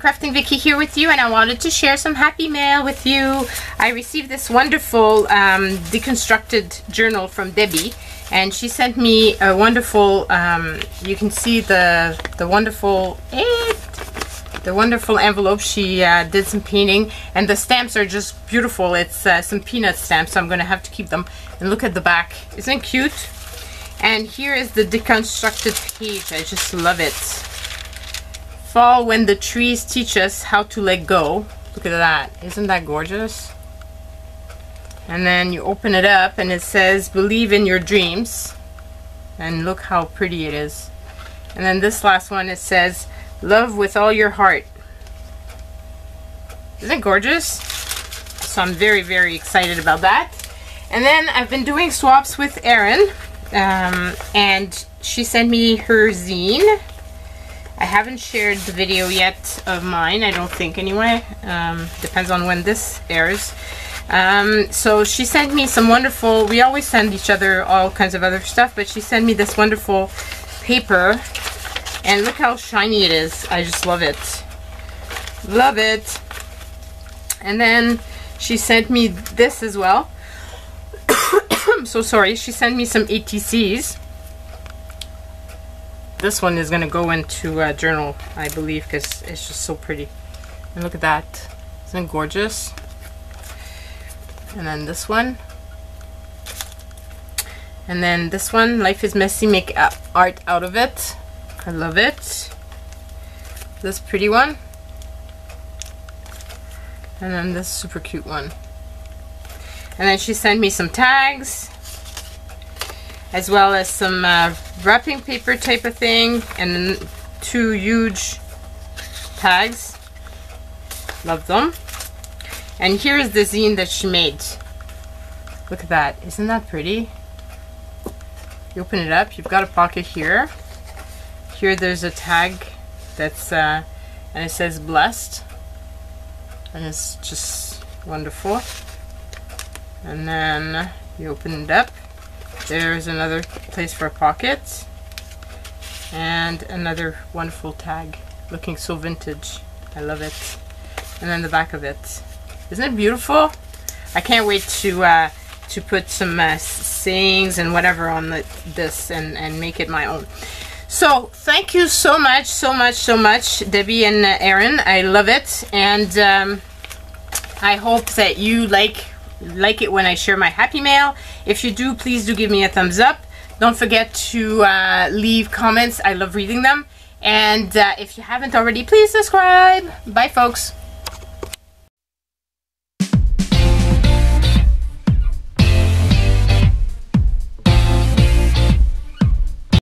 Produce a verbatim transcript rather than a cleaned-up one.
I'm Crafting Vicky here with you, and I wanted to share some happy mail with you. I received this wonderful um, deconstructed journal from Debby, and she sent me a wonderful, um, you can see the the wonderful eh, the wonderful envelope. She uh, did some painting, and the stamps are just beautiful. It's uh, some peanut stamps, so I'm going to have to keep them. And look at the back. Isn't it cute? And here is the deconstructed page. I just love it. Fall when the trees teach us how to let go. Look at that. Isn't that gorgeous? And then you open it up and it says, believe in your dreams. And look how pretty it is. And then this last one, it says, love with all your heart. Isn't it gorgeous? So I'm very, very excited about that. And then I've been doing swaps with Erinn. Um, and she sent me her zine. I haven't shared the video yet of mine, I don't think anyway. Um, depends on when this airs. Um, so she sent me some wonderful, we always send each other all kinds of other stuff, but she sent me this wonderful paper. And look how shiny it is. I just love it. Love it. And then she sent me this as well. I'm so sorry. She sent me some A T Cs. This one is going to go into a journal, I believe, because it's just so pretty. And look at that. Isn't it gorgeous? And then this one. And then this one. Life is messy. Make art out of it. I love it. This pretty one. And then this super cute one. And then she sent me some tags, as well as some uh, wrapping paper type of thing, and then two huge tags. Love them. And here is the zine that she made. Look at that. Isn't that pretty? You open it up, you've got a pocket here. Here there's a tag that's uh, and it says blessed, and it's just wonderful. And then you open it up. There's another place for a pocket and another wonderful tag, looking so vintage. I love it. And then the back of it. Isn't it beautiful? I can't wait to uh, to put some uh, sayings and whatever on the, this and, and make it my own. So thank you so much, so much, so much, Debby and uh, Erinn. I love it, and um, I hope that you like like it when I share my happy mail. If you do, please do give me a thumbs up. Don't forget to uh, leave comments. I love reading them. And uh, if you haven't already, please subscribe. Bye, folks.